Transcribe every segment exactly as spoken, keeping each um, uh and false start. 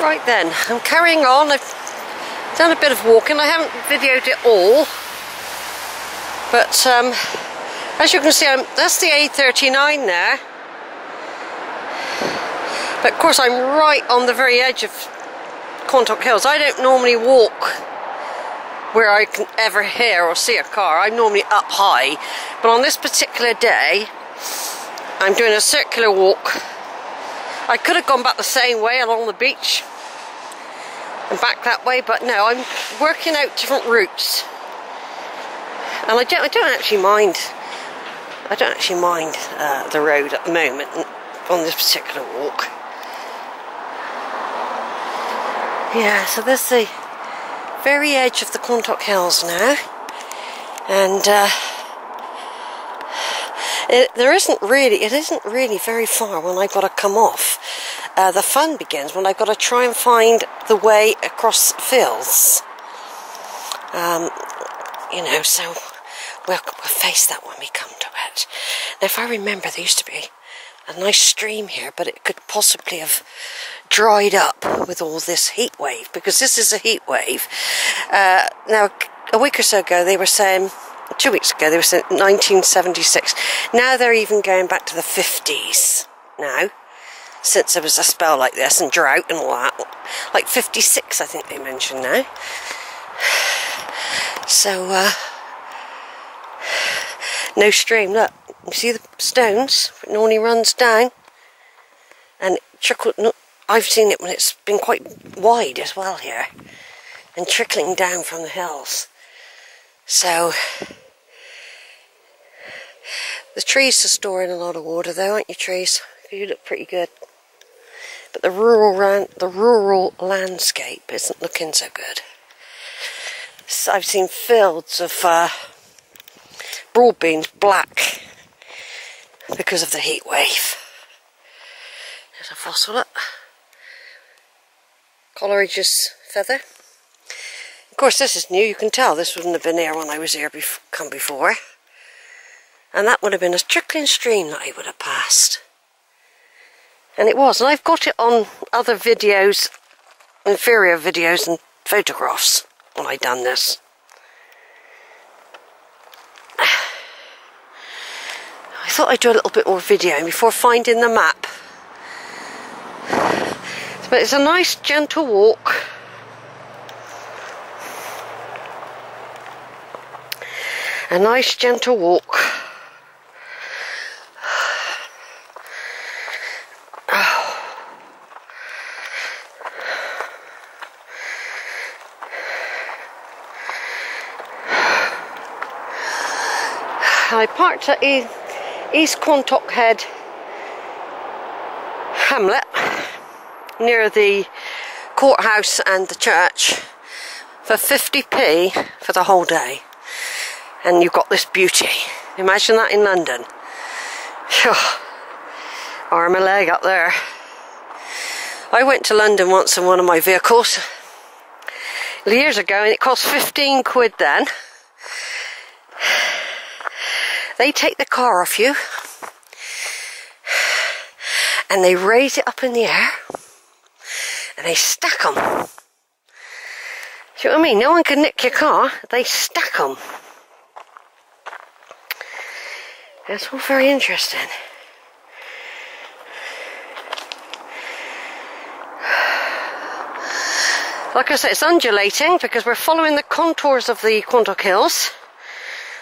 Right then, I'm carrying on. I've done a bit of walking. I haven't videoed it all, but um, as you can see, I'm, that's the A thirty-nine there. But of course I'm right on the very edge of Quantock Hills. I don't normally walk where I can ever hear or see a car. I'm normally up high, but on this particular day I'm doing a circular walk. I could have gone back the same way along the beach and back that way, but no, I'm working out different routes, and I don't, I don't actually mind I don't actually mind uh, the road at the moment on this particular walk. Yeah, so there's the very edge of the Quantock Hills now, and uh, it, there isn't really, it isn't really very far when I've got to come off. Uh, the fun begins when I've got to try and find the way across fields. Um, you know, so we'll, we'll face that when we come to it. Now, if I remember, there used to be a nice stream here, but it could possibly have dried up with all this heat wave, because this is a heat wave. Uh, now, a week or so ago, they were saying, two weeks ago, they were saying nineteen seventy-six. Now they're even going back to the fifties now, since there was a spell like this and drought and all that. Like fifty-six, I think they mentioned now. So, uh, no stream, look. You see the stones? It normally runs down and it trickles. I've seen it when it's been quite wide as well here, and trickling down from the hills. So the trees are storing a lot of water though, aren't you, trees? You look pretty good, but the rural ran the rural landscape isn't looking so good. So I've seen fields of uh, broad beans black because of the heat wave. There's a fossil up. Coleridge's feather. Of course, this is new. You can tell this wouldn't have been here when I was here bef come before. And that would have been a trickling stream that I would have passed. And it was. And I've got it on other videos, inferior videos and photographs when I done this. I thought I'd do a little bit more video before finding the map. But it's a nice gentle walk. A nice gentle walk. Oh. I parked at E East Quantoxhead Hamlet, near the courthouse and the church, for fifty p for the whole day, and you've got this beauty. Imagine that in London. Phew. Arm and leg up there. I went to London once in one of my vehicles years ago, and it cost fifteen quid then. They take the car off you and they raise it up in the air and they stack them. Do you know what I mean? No one can nick your car, they stack them. That's all very interesting. Like I said, it's undulating because we're following the contours of the Quantock Hills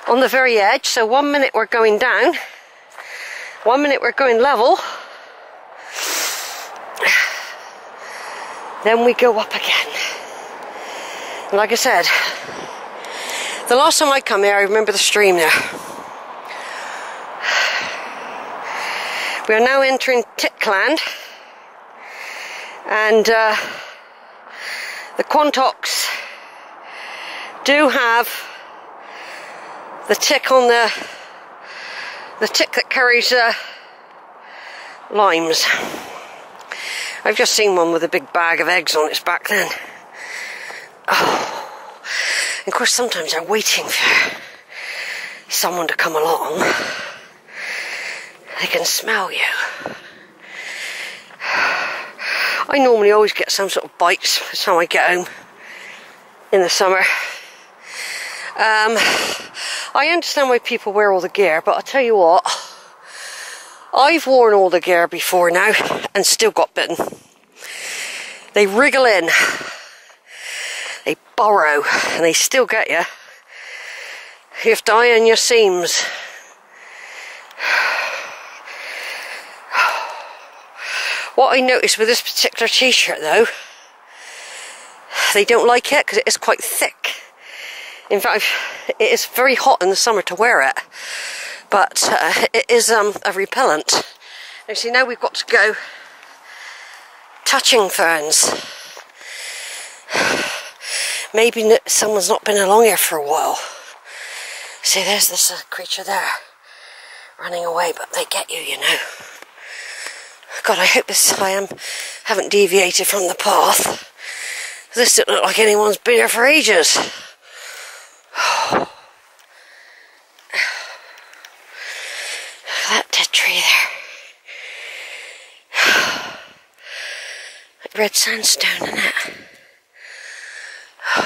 on the very edge. So one minute we're going down, one minute we're going level, then we go up again. And like I said, the last time I come here, I remember the stream there. We are now entering Tickland, and uh, the Quantocks do have the tick on the the tick that carries uh, limes. I've just seen one with a big bag of eggs on its back then. Oh. And of course sometimes I'm waiting for someone to come along. They can smell you. I I normally always get some sort of bites by the time I get home in the summer. Um, I understand why people wear all the gear, but I'll tell you what, I've worn all the gear before now and still got bitten. They wriggle in, they burrow, and they still get you. You have to iron your seams. What I noticed with this particular t-shirt though, they don't like it because it is quite thick. In fact, it is very hot in the summer to wear it, but uh, it is um, a repellent. And see, now we've got to go touching ferns. Maybe someone's not been along here for a while. See, there's this uh, creature there running away, but they get you, you know. God, I hope this I am, haven't deviated from the path. This doesn't look like anyone's been here for ages. That dead tree there. Like red sandstone, isn't it?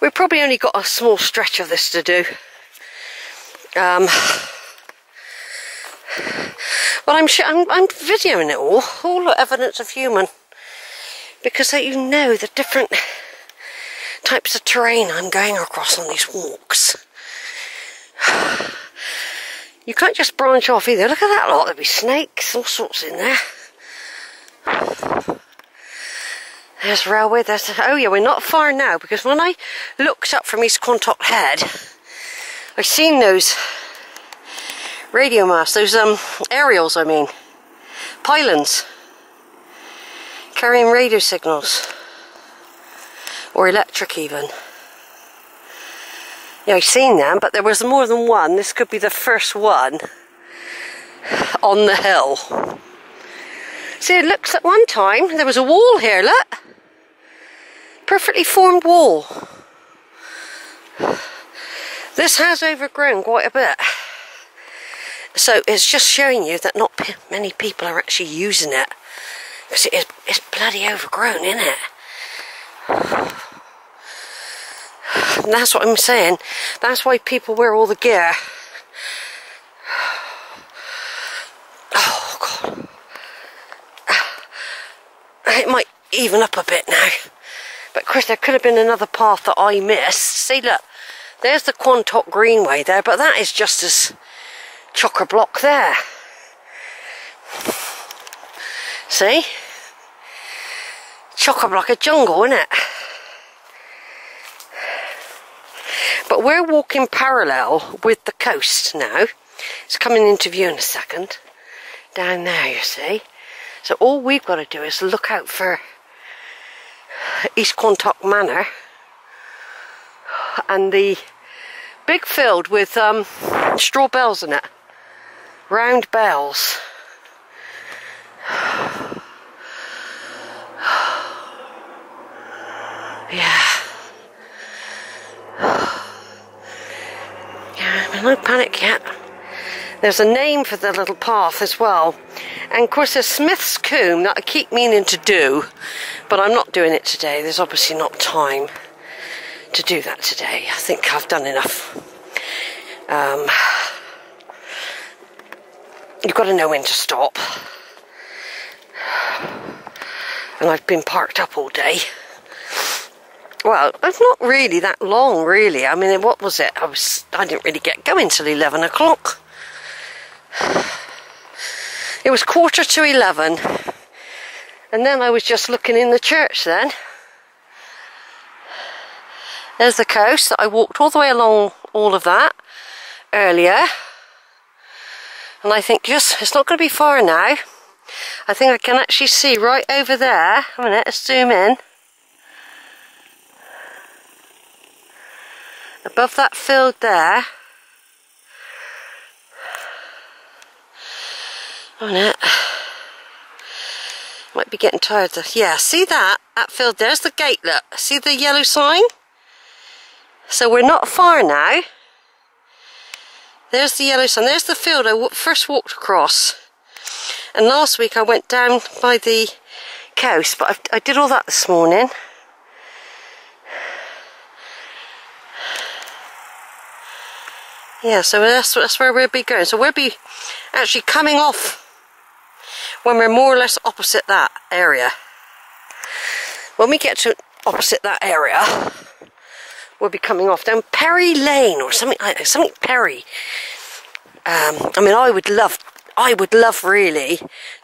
We've probably only got a small stretch of this to do. Um, but I'm, I'm, I'm videoing it all, all evidence of human. Because that you know the different types of terrain I'm going across on these walks. You can't just branch off either. Look at that lot, there'll be snakes, all sorts in there. There's railway, there's... The, oh yeah, we're not far now, because when I looked up from East Quantock Head, I've seen those radio masts, those um, aerials, I mean, pylons, carrying radio signals, or electric even. Yeah, I've seen them, but there was more than one. This could be the first one on the hill. See, it looks at one time, there was a wall here, look. Perfectly formed wall. This has overgrown quite a bit. So it's just showing you that not p many people are actually using it. Because it is, it's bloody overgrown, isn't it? And that's what I'm saying. That's why people wear all the gear. Oh God. It might even up a bit now. But Chris, there could have been another path that I missed. See, look. There's the Quantock Greenway there, but that is just as chock-a-block there. See? Chock-a-block a jungle, isn't it? But we're walking parallel with the coast now. It's coming into view in a second. Down there, you see. So all we've got to do is look out for East Quantock Manor. And the big field with um, straw bales in it. Round bales. Yeah. No panic yet. There's a name for the little path as well. And of course there's Smith's Combe that I keep meaning to do, but I'm not doing it today. There's obviously not time to do that today. I think I've done enough. Um, you've got to know when to stop. And I've been parked up all day. Well, it's not really that long, really. I mean, what was it? I was, I didn't really get going till eleven o'clock. It was quarter to eleven. And then I was just looking in the church then. There's the coast that I walked all the way along all of that earlier. And I think just, it's not going to be far now. I think I can actually see right over there. A minute, let's zoom in. Above that field there, on it, might be getting tired of, yeah, see that, that field, there's the gate, look, see the yellow sign? So we're not far now, there's the yellow sign, there's the field I w first walked across, and last week I went down by the coast, but I've, I did all that this morning. Yeah, so that's, that's where we'll be going. So we'll be actually coming off when we're more or less opposite that area. When we get to opposite that area, we'll be coming off down Perry Lane or something like that, something Perry. Um, I mean, I would love, I would love really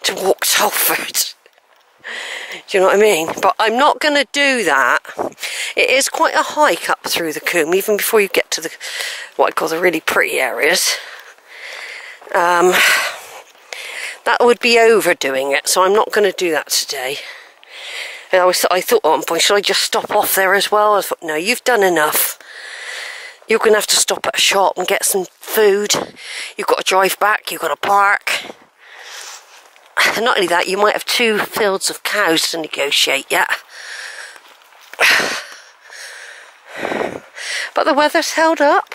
to walk Salford. Do you know what I mean? But I'm not going to do that. It is quite a hike up through the Combe, even before you get to the what I call the really pretty areas. Um, that would be overdoing it, so I'm not going to do that today. And I always thought, I thought at one point, should I just stop off there as well? I thought, no, you've done enough. You're going to have to stop at a shop and get some food. You've got to drive back. You've got to park. And not only that, you might have two fields of cows to negotiate yet. But the weather's held up.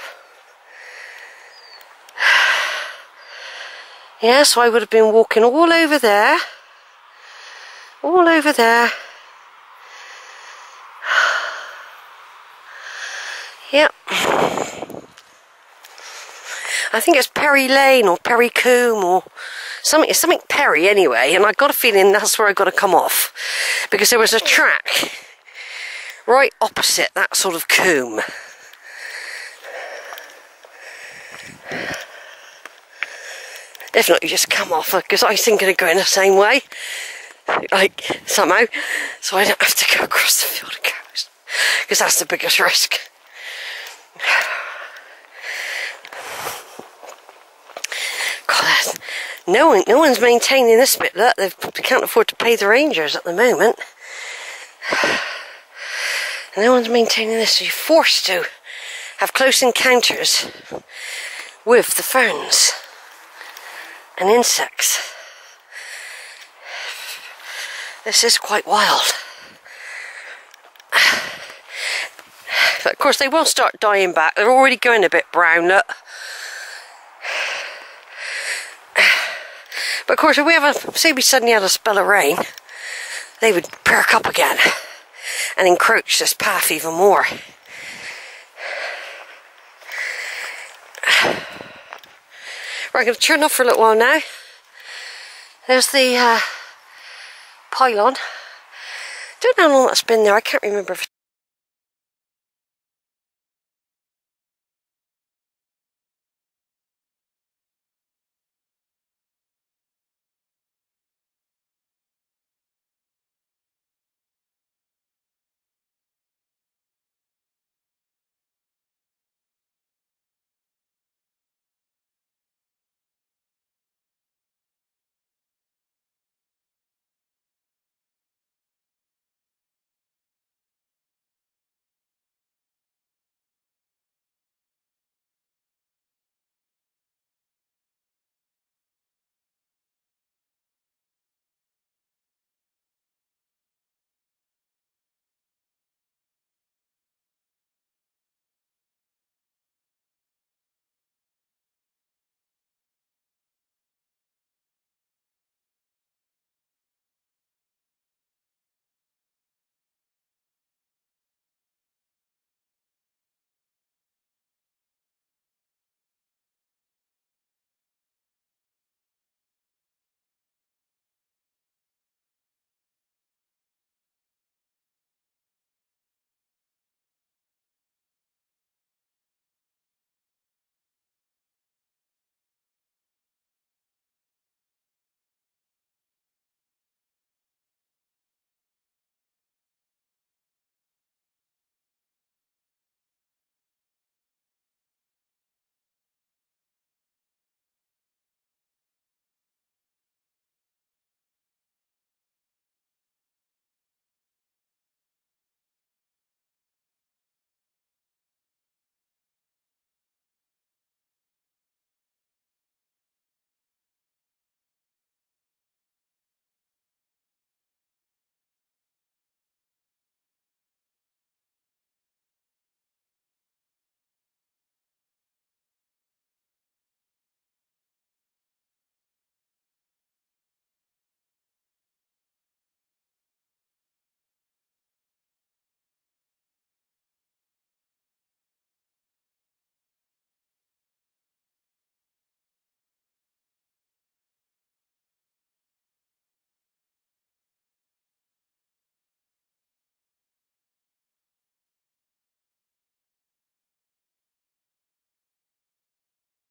Yeah, so I would have been walking all over there. All over there. Yep. I think it's Perry Lane or Perry Combe or something. It's something Perry anyway, and I got a feeling that's where I got to come off, because there was a track right opposite that sort of combe. If not, you just come off, because I was thinking of going the same way, like somehow, so I don't have to go across the field of cows, because that's the biggest risk. God, no one, no one's maintaining this bit. Look, they can't afford to pay the rangers at the moment. And no one's maintaining this, so you're forced to have close encounters with the ferns and insects. This is quite wild. But of course they will start dying back. They're already going a bit brown, look. But of course, if we have a, say we suddenly had a spell of rain, they would perk up again and encroach this path even more. Right, I'm going to turn off for a little while now. There's the uh, pylon. Don't know how long that's been there. I can't remember if